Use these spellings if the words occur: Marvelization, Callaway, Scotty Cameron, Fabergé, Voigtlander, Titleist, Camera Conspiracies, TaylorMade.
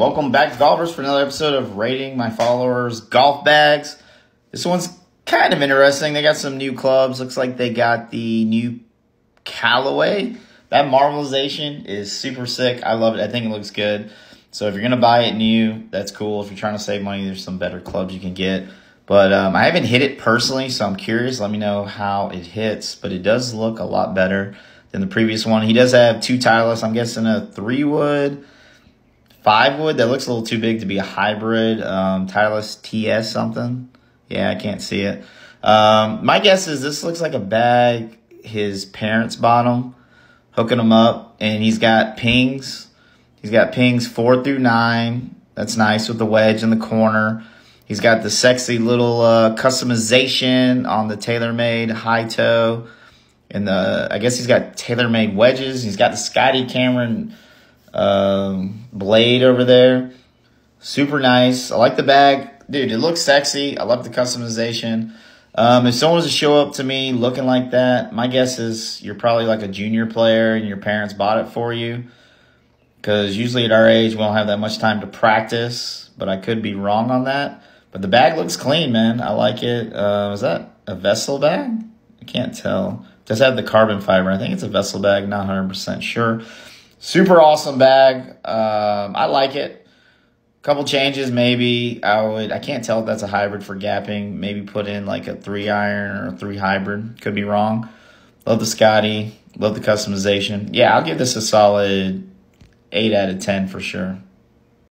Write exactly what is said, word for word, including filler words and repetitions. Welcome back, golfers, for another episode of Rating My Followers Golf Bags. This one's kind of interesting. They got some new clubs. Looks like they got the new Callaway. That Marvelization is super sick. I love it. I think it looks good. So if you're going to buy it new, that's cool. If you're trying to save money, there's some better clubs you can get. But um, I haven't hit it personally, so I'm curious. Let me know how it hits. But it does look a lot better than the previous one. He does have two Titleist. I'm guessing a three wood. Five wood, that looks a little too big to be a hybrid. Um, Titleist T S something. Yeah, I can't see it. Um, my guess is this looks like a bag his parents bought him, hooking him up, and he's got pings. He's got pings four through nine. That's nice with the wedge in the corner. He's got the sexy little uh, customization on the TaylorMade high toe, and the I guess he's got TaylorMade wedges. He's got the Scotty Cameron um blade over there. Super nice. I like the bag, dude. It looks sexy. I love the customization. Um if someone was to show up to me looking like that, my guess is you're probably like a junior player and your parents bought it for you, because usually at our age we don't have that much time to practice. But I could be wrong on that. But the bag looks clean, man. I like it. Uh is that a vessel bag? I can't tell. It does have the carbon fiber. I think it's a vessel bag, not one hundred percent sure. Super awesome bag. Um, I like it. Couple changes maybe. I would. I can't tell if that's a hybrid for gapping. Maybe put in like a three iron or a three hybrid. Could be wrong. Love the Scotty. Love the customization. Yeah, I'll give this a solid eight out of ten for sure.